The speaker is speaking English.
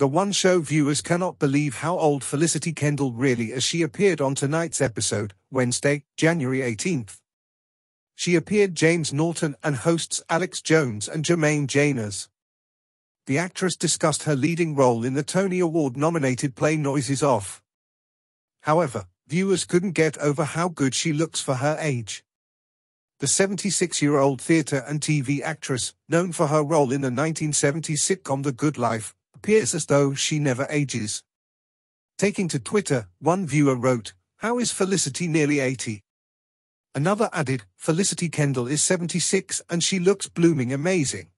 The One Show viewers cannot believe how old Felicity Kendal really is. She appeared on tonight's episode, Wednesday, January 18th. She appeared James Norton and hosts Alex Jones and Jermaine Jenas. The actress discussed her leading role in the Tony Award-nominated play Noises Off. However, viewers couldn't get over how good she looks for her age. The 76-year-old theatre and TV actress, known for her role in the 1970s sitcom The Good Life, appears as though she never ages. Taking to Twitter, one viewer wrote, "How is Felicity nearly 80?" Another added, "Felicity Kendal is 76 and she looks blooming amazing."